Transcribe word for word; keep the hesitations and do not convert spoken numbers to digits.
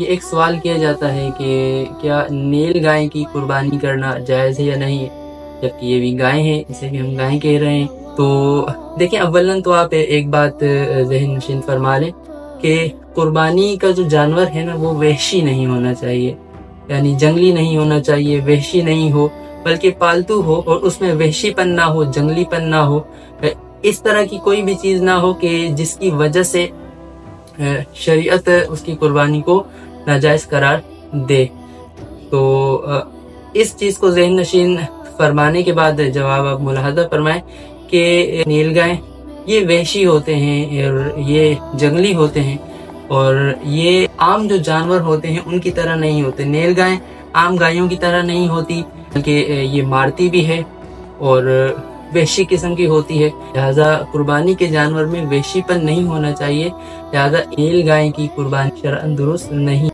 ये एक सवाल किया जाता है कि क्या नील गाय की कुर्बानी करना जायज़ है या नहीं, जबकि ये भी गाय हैं, इसे भी हम गाय कह रहे हैं। तो देखें, अवलन तो आप एक बात जहन नशीन फरमा लें कि कुर्बानी का जो जानवर है ना, वो वहशी नहीं होना चाहिए, यानी जंगली नहीं होना चाहिए, वहशी नहीं हो बल्कि पालतू हो, और उसमें वहशीपन ना हो, जंगलीपन ना हो, इस तरह की कोई भी चीज़ ना हो कि जिसकी वजह से शरीयत उसकी कुर्बानी को नाजायज़ करार दे। तो इस चीज़ को जहन नशीन फरमाने के बाद जवाब आप मुलाहदा फरमाएं कि नीलगाय ये वहशी होते हैं और ये जंगली होते हैं, और ये आम जो जानवर होते हैं उनकी तरह नहीं होते। नीलगाय आम गायों की तरह नहीं होती, बल्कि ये मारती भी है और वहशी किस्म की होती है, लिहाजा कुर्बानी के जानवर में वहशीपन नहीं होना चाहिए। लिहाजा नीलगाय की कुर्बानी शरअन दुरुस्त नहीं।